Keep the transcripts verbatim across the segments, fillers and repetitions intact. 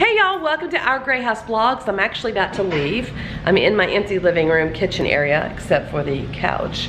Hey y'all, welcome to our Gray House Vlogs. I'm actually about to leave. I'm in my empty living room kitchen area, except for the couch.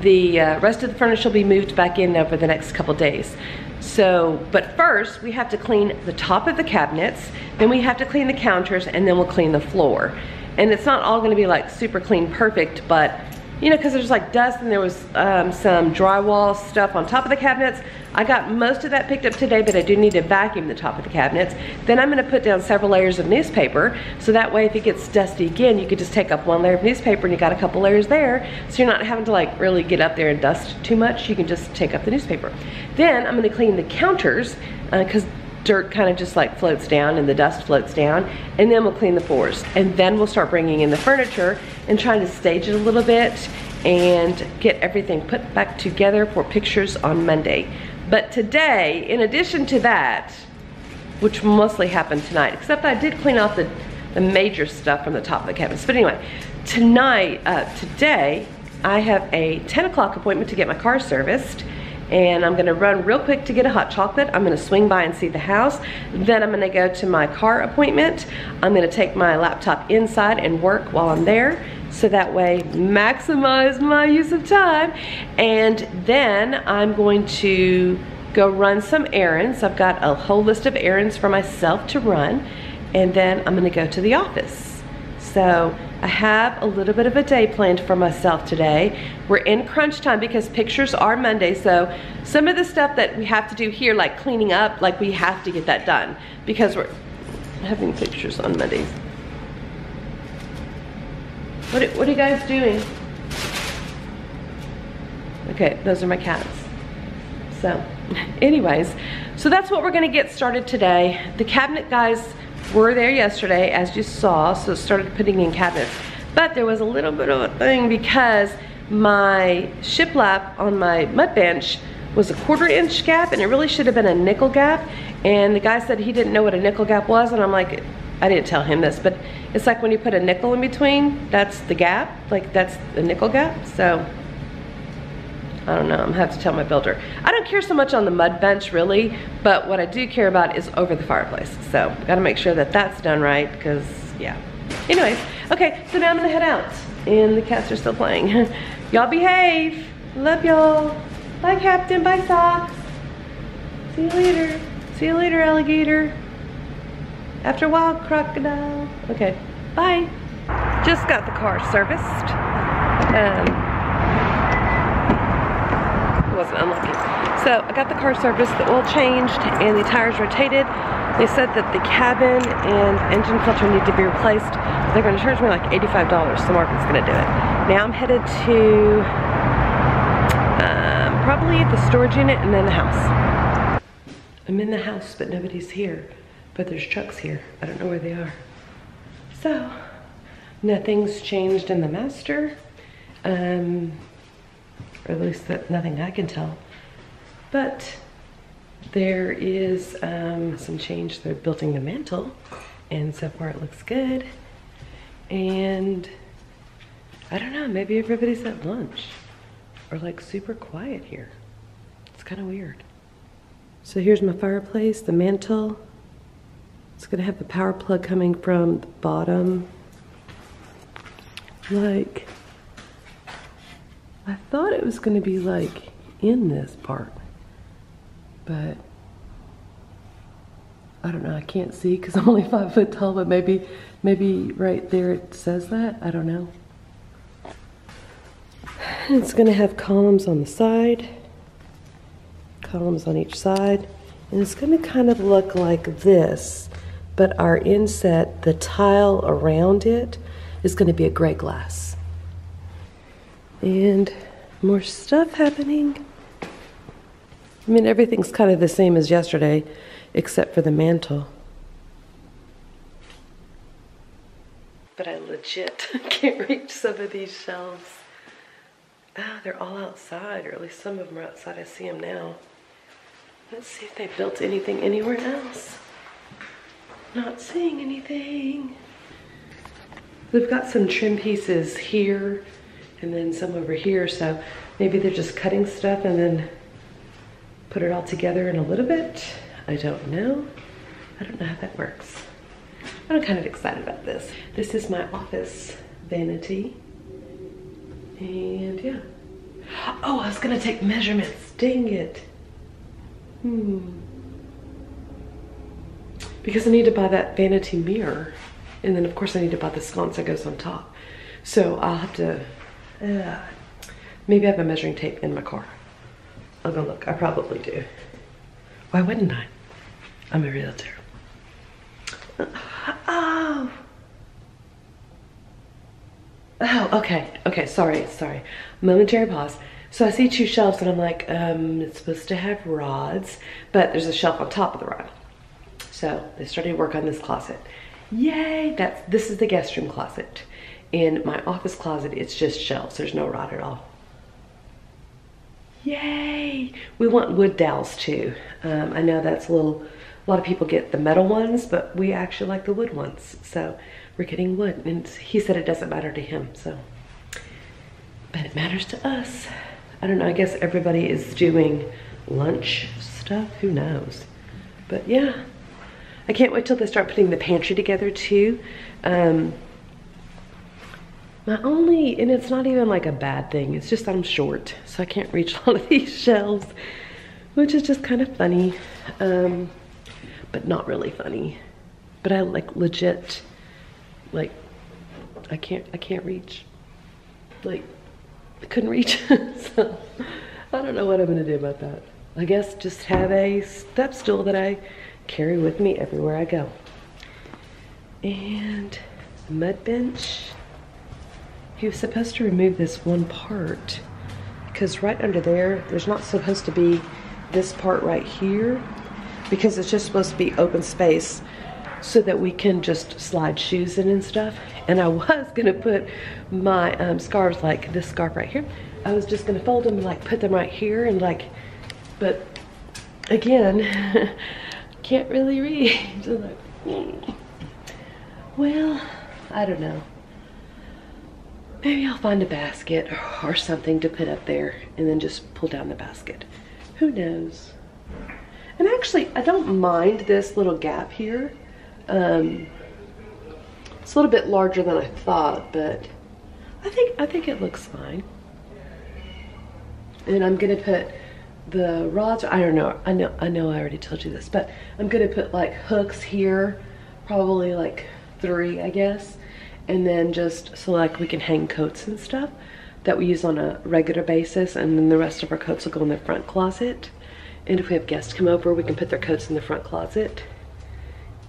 The uh, rest of the furniture will be moved back in over the next couple days. So, but first we have to clean the top of the cabinets, then we have to clean the counters, and then we'll clean the floor. And it's not all gonna be like super clean perfect, but you know, cause there's like dust and there was um, some drywall stuff on top of the cabinets. I got most of that picked up today, but I do need to vacuum the top of the cabinets. Then I'm gonna put down several layers of newspaper, so that way if it gets dusty again, you could just take up one layer of newspaper and you got a couple layers there, so you're not having to like really get up there and dust too much. You can just take up the newspaper. Then I'm gonna clean the counters, uh, cause dirt kind of just like floats down and the dust floats down, and then we'll clean the floors, and then we'll start bringing in the furniture and trying to stage it a little bit and get everything put back together for pictures on Monday. But today, in addition to that, which mostly happened tonight, except I did clean off the, the major stuff from the top of the cabinets, but anyway, tonight, uh, today I have a ten o'clock appointment to get my car serviced, and I'm gonna run real quick to get a hot chocolate. I'm gonna swing by and see the house. Then I'm gonna go to my car appointment. I'm gonna take my laptop inside and work while I'm there, so that way maximize my use of time. And then I'm going to go run some errands. I've got a whole list of errands for myself to run. And then I'm gonna go to the office. So I have a little bit of a day planned for myself today. We're in crunch time because pictures are Monday, so some of the stuff that we have to do here, like cleaning up, like we have to get that done because we're having pictures on Mondays. What are, what are you guys doing? Okay, those are my cats. So anyways, so that's what we're gonna get started today. The cabinet guys were there yesterday, as you saw, so started putting in cabinets, but there was a little bit of a thing because my shiplap on my mud bench was a quarter inch gap, and it really should have been a nickel gap, and the guy said he didn't know what a nickel gap was, and I'm like, I didn't tell him this, but it's like when you put a nickel in between, that's the gap, like that's the nickel gap. So I don't know, I'm gonna have to tell my builder. I don't care so much on the mud bench really, but what I do care about is over the fireplace. So gotta make sure that that's done right, because yeah. Anyways, okay, so now I'm gonna head out, and the cats are still playing. Y'all behave, love y'all. Bye Captain, bye Socks. See you later, see you later alligator. After a while, crocodile. Okay, bye. Just got the car serviced. Um, wasn't unlucky. So I got the car serviced, the oil changed, and the tires rotated. They said that the cabin and engine filter need to be replaced. They're going to charge me like eighty-five dollars, so Marvin's going to do it. Now I'm headed to um, probably the storage unit and then the house. I'm in the house, but nobody's here. But there's trucks here. I don't know where they are. So nothing's changed in the master. Um, or at least that nothing I can tell, but there is um, some change. They're building the mantle, and so far it looks good, and I don't know, maybe everybody's at lunch or like super quiet here. It's kind of weird. So here's my fireplace, the mantle. It's gonna have the power plug coming from the bottom, like I thought it was going to be like in this part, but I don't know. I can't see because I'm only five foot tall, but maybe, maybe right there it says that. I don't know. It's going to have columns on the side, columns on each side, and it's going to kind of look like this, but our inset, the tile around it, is going to be a gray glass. And more stuff happening. I mean, everything's kind of the same as yesterday, except for the mantle. But I legit can't reach some of these shelves. Ah, they're all outside, or at least some of them are outside. I see them now. Let's see if they built anything anywhere else. Not seeing anything. They've got some trim pieces here, and then some over here, so maybe they're just cutting stuff and then put it all together in a little bit. I don't know. I don't know how that works. I'm kind of excited about this. This is my office vanity. And yeah. Oh, I was gonna take measurements. Dang it. Hmm. Because I need to buy that vanity mirror. And then of course I need to buy the sconce that goes on top. So I'll have to, uh, maybe I have a measuring tape in my car. I'll go look, I probably do. Why wouldn't I? I'm a realtor. Oh. Oh, okay, okay, sorry, sorry. Momentary pause. So I see two shelves and I'm like, um, it's supposed to have rods, but there's a shelf on top of the rod. So they started work on this closet. Yay, that's, this is the guest room closet. In my office closet, it's just shelves. There's no rod at all. Yay. We want wood dowels too. Um, I know that's a little, a lot of people get the metal ones, but we actually like the wood ones. So we're getting wood, and he said it doesn't matter to him, so. But it matters to us. I don't know, I guess everybody is doing lunch stuff, who knows? But yeah. I can't wait till they start putting the pantry together too. Um, my only, and it's not even like a bad thing, it's just that I'm short, so I can't reach all of these shelves, which is just kind of funny, um, but not really funny. But I like legit, like, I can't, I can't reach. Like, I couldn't reach, so I don't know what I'm gonna do about that. I guess just have a step stool that I carry with me everywhere I go. And a mud bench. He was supposed to remove this one part because right under there, there's not supposed to be this part right here because it's just supposed to be open space so that we can just slide shoes in and stuff. And I was gonna put my um, scarves, like this scarf right here. I was just gonna fold them and like put them right here and like, but again, can't really read. Well, I don't know. Maybe I'll find a basket or something to put up there and then just pull down the basket. Who knows? And actually, I don't mind this little gap here. Um, it's a little bit larger than I thought, but I think I think it looks fine. And I'm gonna put the rods, I don't know, I know I know I already told you this, but I'm gonna put like hooks here, probably like three, I guess, and then just so like we can hang coats and stuff that we use on a regular basis, and then the rest of our coats will go in the front closet. And if we have guests come over, we can put their coats in the front closet.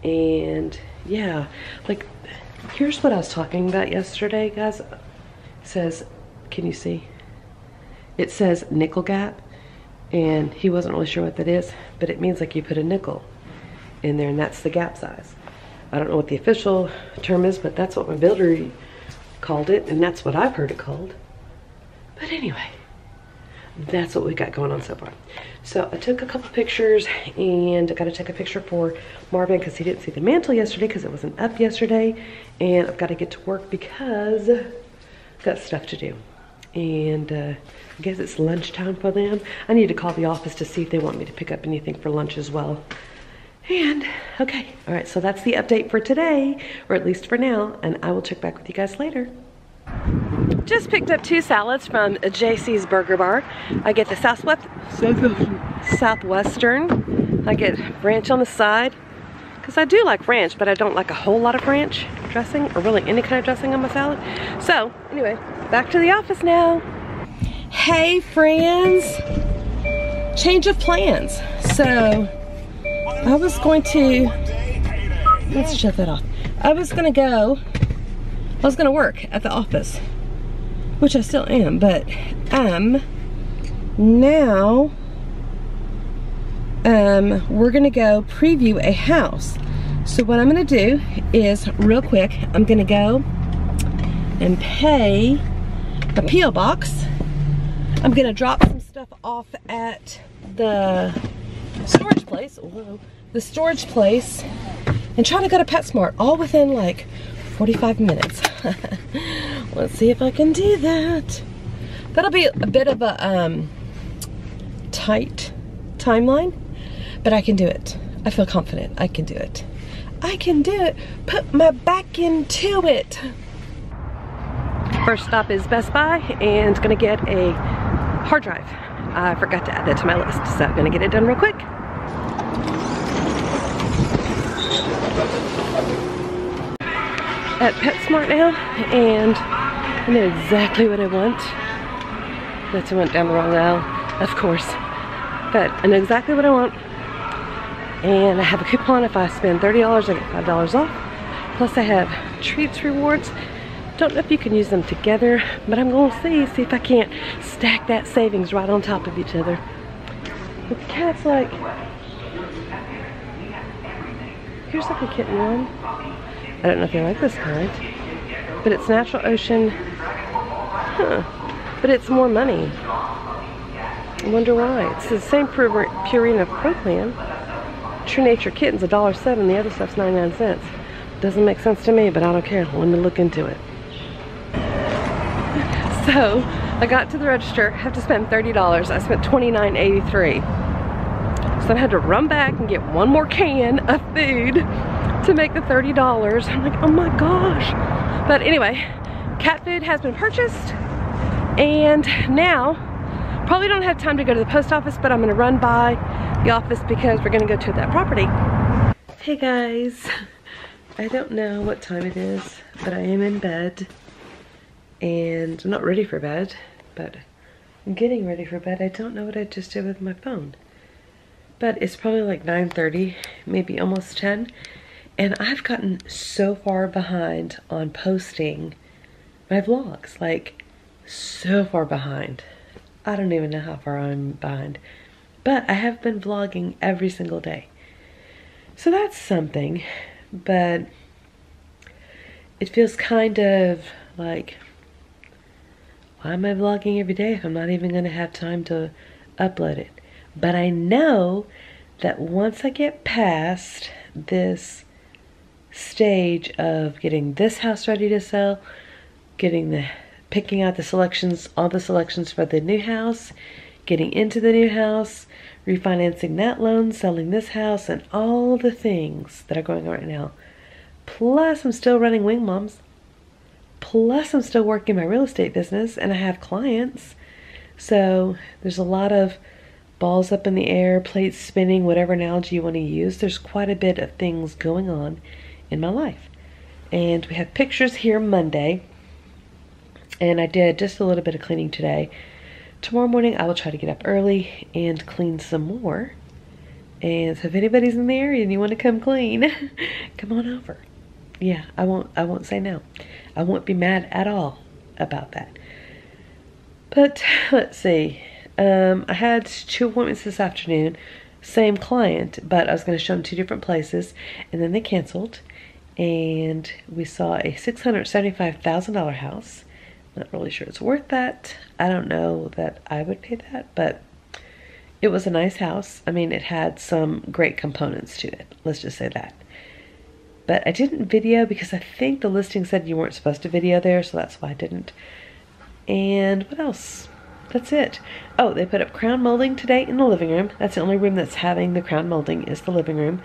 And yeah, like here's what I was talking about yesterday, guys. It says, can you see? It says nickel gap. And he wasn't really sure what that is, but it means like you put a nickel in there and that's the gap size. I don't know what the official term is, but that's what my builder called it, and that's what I've heard it called. But anyway, that's what we got going on so far. So I took a couple pictures, and I got to take a picture for Marvin because he didn't see the mantle yesterday because it wasn't up yesterday, and I've got to get to work because I've got stuff to do. And uh, I guess it's lunchtime for them. I need to call the office to see if they want me to pick up anything for lunch as well. And, okay, all right, so that's the update for today, or at least for now, and I will check back with you guys later. Just picked up two salads from J C's Burger Bar. I get the Southwest, Southwestern. I get ranch on the side, because I do like ranch, but I don't like a whole lot of ranch dressing, or really any kind of dressing on my salad. So, anyway, back to the office now. Hey friends, change of plans. So, I was going to, let's shut that off. I was gonna go, I was gonna work at the office, which I still am, but um, now, um, we're gonna go preview a house. So what I'm gonna do is, real quick, I'm gonna go and pay the P O box. I'm gonna drop some stuff off at the storage place, whoa, the storage place, and try to go to PetSmart all within like forty-five minutes. Let's see if I can do that. That'll be a bit of a um, tight timeline, but I can do it. I feel confident I can do it. I can do it. Put my back into it. First stop is Best Buy, and gonna get a hard drive. I forgot to add that to my list, so I'm gonna get it done real quick. At PetSmart now, and I know exactly what I want. That's I went down the wrong aisle, of course. But I know exactly what I want, and I have a coupon. If I spend thirty dollars, I get five dollars off. Plus I have treats rewards. Don't know if you can use them together, but I'm gonna see, see if I can't stack that savings right on top of each other. The cat's like, here's like a kitten one. I don't know if they like this kind, but it's natural ocean, huh, but it's more money. I wonder why. It's the same Purina Pro Plan. True Nature Kitten's a dollar seven, the other stuff's ninety-nine cents. Doesn't make sense to me, but I don't care. I wanted to look into it. So I got to the register, have to spend thirty dollars. I spent twenty-nine eighty-three. So I had to run back and get one more can of food to make the thirty dollars. I'm like, oh my gosh. But anyway, cat food has been purchased, and now probably don't have time to go to the post office, but I'm gonna run by the office because we're gonna go to that property. Hey guys, I don't know what time it is, but I am in bed, and I'm not ready for bed, but I'm getting ready for bed. I don't know what I just did with my phone, but it's probably like nine thirty, maybe almost ten, and I've gotten so far behind on posting my vlogs, like so far behind. I don't even know how far I'm behind, but I have been vlogging every single day. So that's something, but it feels kind of like, why am I vlogging every day if I'm not even gonna have time to upload it? But I know that once I get past this stage of getting this house ready to sell, getting the picking out the selections, all the selections for the new house, getting into the new house, refinancing that loan, selling this house, and all the things that are going on right now. Plus, I'm still running Wing Moms. Plus, I'm still working my real estate business, and I have clients. So there's a lot of balls up in the air, plates spinning, whatever analogy you want to use. There's quite a bit of things going on in my life. And we have pictures here Monday. And I did just a little bit of cleaning today. Tomorrow morning I will try to get up early and clean some more. And so if anybody's in the area and you want to come clean, come on over. Yeah, I won't I won't say no. I won't be mad at all about that. But let's see. Um, I had two appointments this afternoon. Same client, but I was going to show them two different places. And then they canceled. And we saw a six hundred seventy-five thousand dollar house. Not really sure it's worth that. I don't know that I would pay that, but it was a nice house. I mean, it had some great components to it. Let's just say that. But I didn't video because I think the listing said you weren't supposed to video there, so that's why I didn't. And what else? That's it. Oh, they put up crown molding today in the living room. That's the only room that's having the crown molding is the living room.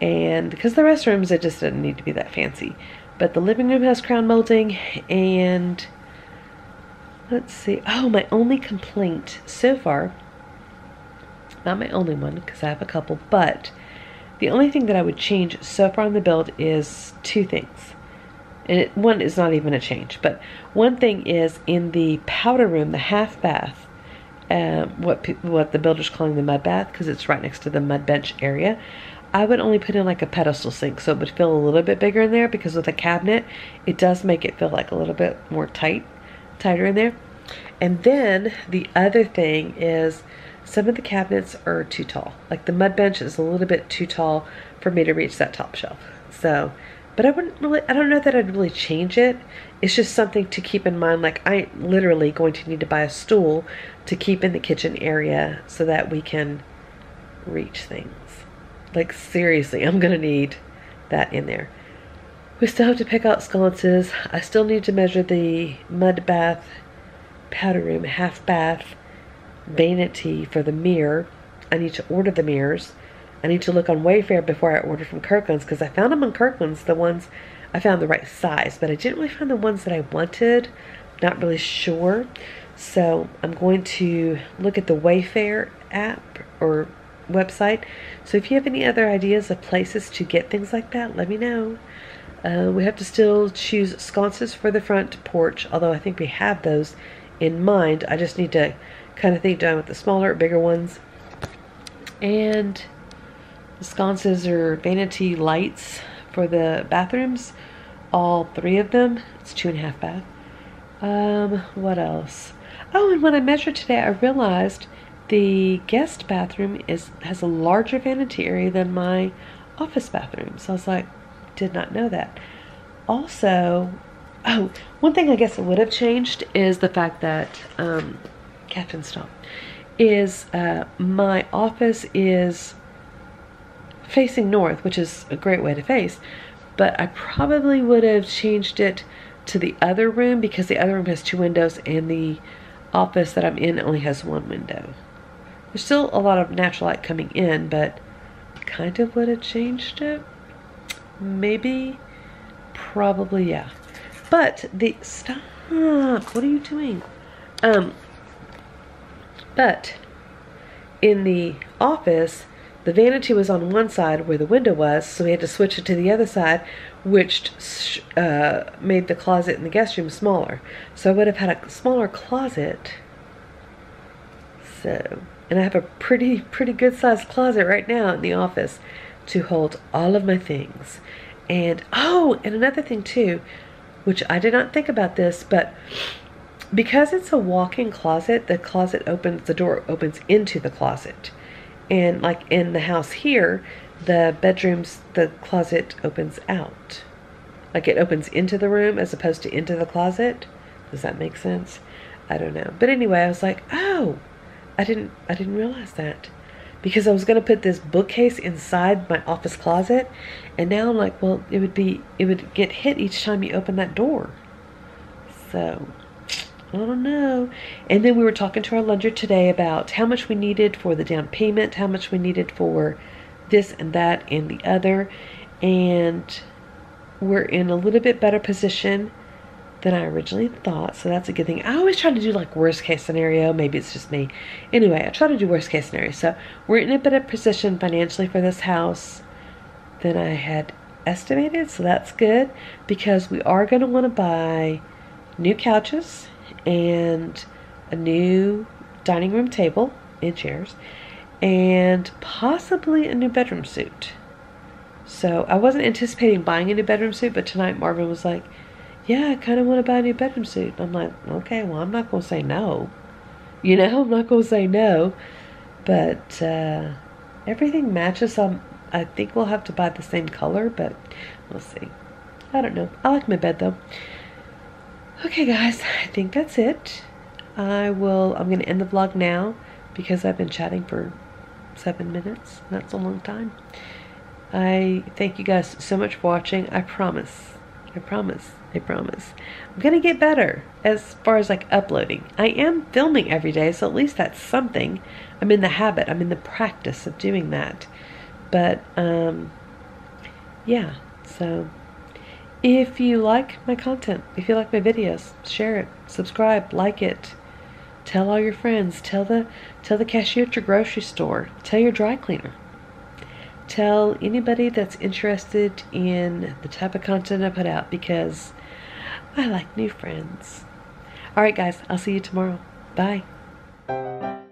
And because the rest rooms, it just doesn't need to be that fancy. But the living room has crown molding, and let's see. Oh, my only complaint so far, not my only one because I have a couple, but the only thing that I would change so far on the build is two things. And it, one is not even a change, but one thing is in the powder room, the half bath, uh, what, what the builder's calling the mud bath because it's right next to the mud bench area. I would only put in like a pedestal sink so it would feel a little bit bigger in there because with a cabinet, it does make it feel like a little bit more tight. tighter in there. And then the other thing is some of the cabinets are too tall. Like the mud bench is a little bit too tall for me to reach that top shelf. So, but I wouldn't really, I don't know that I'd really change it. It's just something to keep in mind. Like I'm literally going to need to buy a stool to keep in the kitchen area so that we can reach things. Like seriously, I'm going to need that in there. We still have to pick out sconces. I still need to measure the mud bath, powder room, half bath, vanity for the mirror. I need to order the mirrors. I need to look on Wayfair before I order from Kirkland's, because I found them on Kirkland's, the ones I found the right size, but I didn't really find the ones that I wanted. Not really sure. So I'm going to look at the Wayfair app or website. So if you have any other ideas of places to get things like that, let me know. Uh, we have to still choose sconces for the front porch, although I think we have those in mind. I just need to kind of think down with the smaller, bigger ones. And the sconces are vanity lights for the bathrooms, all three of them. It's two and a half bath. Um, what else? Oh, and when I measured today, I realized the guest bathroom is has a larger vanity area than my office bathroom. So I was like, did not know that. Also, oh, one thing I guess it would have changed is the fact that, um, Captain Stop, is uh, my office is facing north, which is a great way to face, but I probably would have changed it to the other room, because the other room has two windows and the office that I'm in only has one window. There's still a lot of natural light coming in, but kind of would have changed it. Maybe, probably, yeah. But the, stop, what are you doing? Um, but in the office, the vanity was on one side where the window was, so we had to switch it to the other side, which uh, made the closet in the guest room smaller. So I would have had a smaller closet. So, and I have a pretty, pretty good sized closet right now in the office to hold all of my things. And, oh, and another thing too, which I did not think about this, but because it's a walk-in closet, the closet opens, the door opens into the closet. And like in the house here, the bedrooms, the closet opens out. Like it opens into the room as opposed to into the closet. Does that make sense? I don't know. But anyway, I was like, oh, I didn't, I didn't realize that. Because I was going to put this bookcase inside my office closet, and now I'm like, well, it would be, it would get hit each time you open that door. So, I don't know. And then we were talking to our lender today about how much we needed for the down payment, how much we needed for this and that and the other, and we're in a little bit better position than I originally thought, so that's a good thing. I always try to do like worst case scenario. Maybe it's just me. Anyway, I try to do worst case scenario. So we're in a better position financially for this house than I had estimated, so that's good, because we are going to want to buy new couches and a new dining room table and chairs and possibly a new bedroom suite. So I wasn't anticipating buying a new bedroom suite, but tonight Marvin was like, yeah, I kind of want to buy a new bedroom suit. I'm like, okay, well, I'm not going to say no. You know, I'm not going to say no. But uh, everything matches. Um, I think we'll have to buy the same color, but we'll see. I don't know. I like my bed, though. Okay, guys, I think that's it. I will, I'm going to end the vlog now because I've been chatting for seven minutes. That's a long time. I thank you guys so much for watching. I promise. I promise. I promise. I'm going to get better as far as like uploading. I am filming every day, so at least that's something. I'm in the habit. I'm in the practice of doing that. But, um, yeah. So, if you like my content, if you like my videos, share it, subscribe, like it. Tell all your friends. Tell the, tell the cashier at your grocery store. Tell your dry cleaner. Tell anybody that's interested in the type of content I put out, because I like new friends. All right, guys, I'll see you tomorrow. Bye.